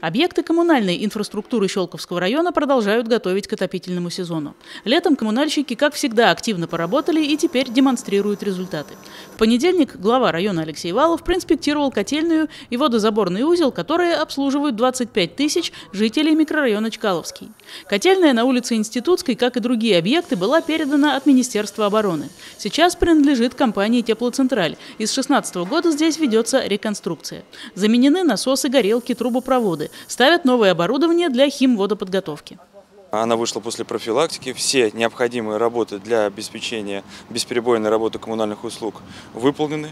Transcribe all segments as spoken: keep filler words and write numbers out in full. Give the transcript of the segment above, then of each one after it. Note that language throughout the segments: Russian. Объекты коммунальной инфраструктуры Щелковского района продолжают готовить к отопительному сезону. Летом коммунальщики, как всегда, активно поработали и теперь демонстрируют результаты. В понедельник глава района Алексей Валов проинспектировал котельную и водозаборный узел, которые обслуживают двадцать пять тысяч жителей микрорайона Чкаловский. Котельная на улице Институтской, как и другие объекты, была передана от Министерства обороны. Сейчас принадлежит компании «Теплоцентраль». И с две тысячи шестнадцатого года здесь ведется реконструкция. Заменены насосы, горелки, трубопроводы. Ставят новое оборудование для химводоподготовки. Она вышла после профилактики. Все необходимые работы для обеспечения бесперебойной работы коммунальных услуг выполнены.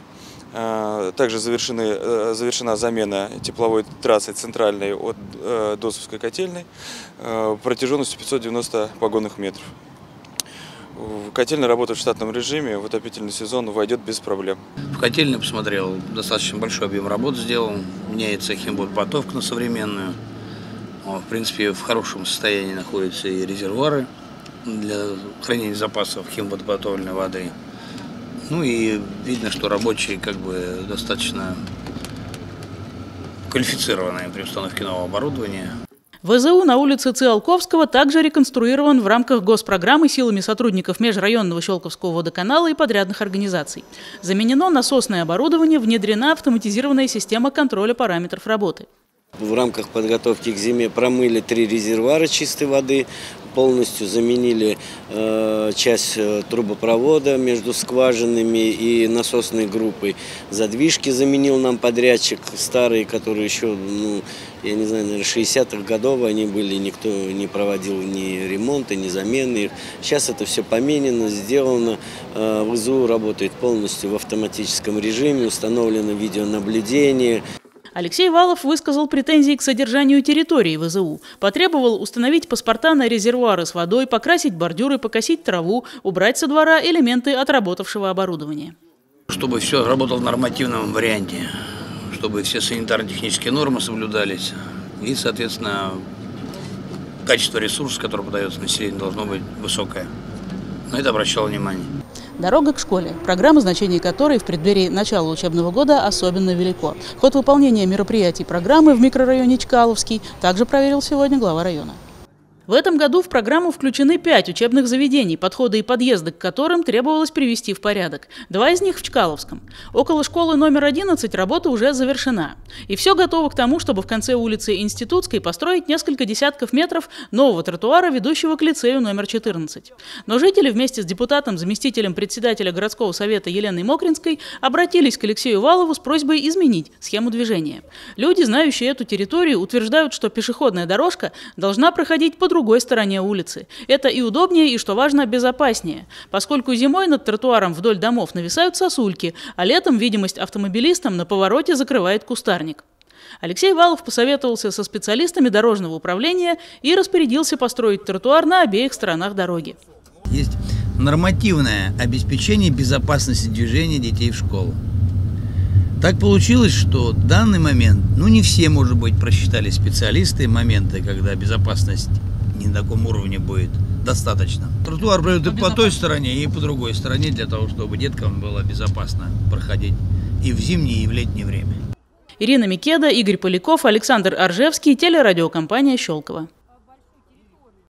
Также завершены, завершена замена тепловой трассы центральной от Досовской котельной протяженностью пятьсот девяносто погонных метров. Котельная работает в штатном режиме, в отопительный сезон войдет без проблем. В котельную посмотрел, достаточно большой объем работ сделал. Меняется химводподготовка на современную. В принципе, в хорошем состоянии находятся и резервуары для хранения запасов химводподготовленной воды. Ну и видно, что рабочие как бы достаточно квалифицированные при установке нового оборудования. вэ зэ у на улице Циолковского также реконструирован в рамках госпрограммы силами сотрудников межрайонного Щелковского водоканала и подрядных организаций. Заменено насосное оборудование, внедрена автоматизированная система контроля параметров работы. В рамках подготовки к зиме промыли три резервуара чистой воды, полностью заменили э, часть трубопровода между скважинами и насосной группой. Задвижки заменил нам подрядчик, старые, которые еще, ну, я не знаю, наверное, шестидесятых годов они были, никто не проводил ни ремонта, ни замены их. Сейчас это все поменено, сделано. Э, вэ зэ у работает полностью в автоматическом режиме, установлено видеонаблюдение. Алексей Валов высказал претензии к содержанию территории вэ зэ у. Потребовал установить паспорта на резервуары с водой, покрасить бордюры, покосить траву, убрать со двора элементы отработавшего оборудования. Чтобы все работало в нормативном варианте, чтобы все санитарно-технические нормы соблюдались и, соответственно, качество ресурса, которое подается населению, должно быть высокое. На это обращал внимание. «Дорога к школе» – программа, значение которой в преддверии начала учебного года особенно велико. Ход выполнения мероприятий программы в микрорайоне Чкаловский также проверил сегодня глава района. В этом году в программу включены пять учебных заведений, подходы и подъезды к которым требовалось привести в порядок. Два из них в Чкаловском. Около школы номер одиннадцать работа уже завершена. И все готово к тому, чтобы в конце улицы Институтской построить несколько десятков метров нового тротуара, ведущего к лицею номер четырнадцать. Но жители вместе с депутатом, заместителем председателя городского совета Еленой Мокринской обратились к Алексею Валову с просьбой изменить схему движения. Люди, знающие эту территорию, утверждают, что пешеходная дорожка должна проходить под другой стороне улицы. Это и удобнее, и, что важно, безопаснее, поскольку зимой над тротуаром вдоль домов нависают сосульки, а летом видимость автомобилистам на повороте закрывает кустарник. Алексей Валов посоветовался со специалистами дорожного управления и распорядился построить тротуар на обеих сторонах дороги. Есть нормативное обеспечение безопасности движения детей в школу. Так получилось, что в данный момент, ну не все, может быть, просчитали специалисты моменты, когда безопасность не на таком уровне будет достаточно. Тротуар будет и по той стороне, и по другой стороне, для того, чтобы деткам было безопасно проходить и в зимнее, и в летнее время. Ирина Микеда, Игорь Поляков, Александр Аржевский, телерадиокомпания «Щелково».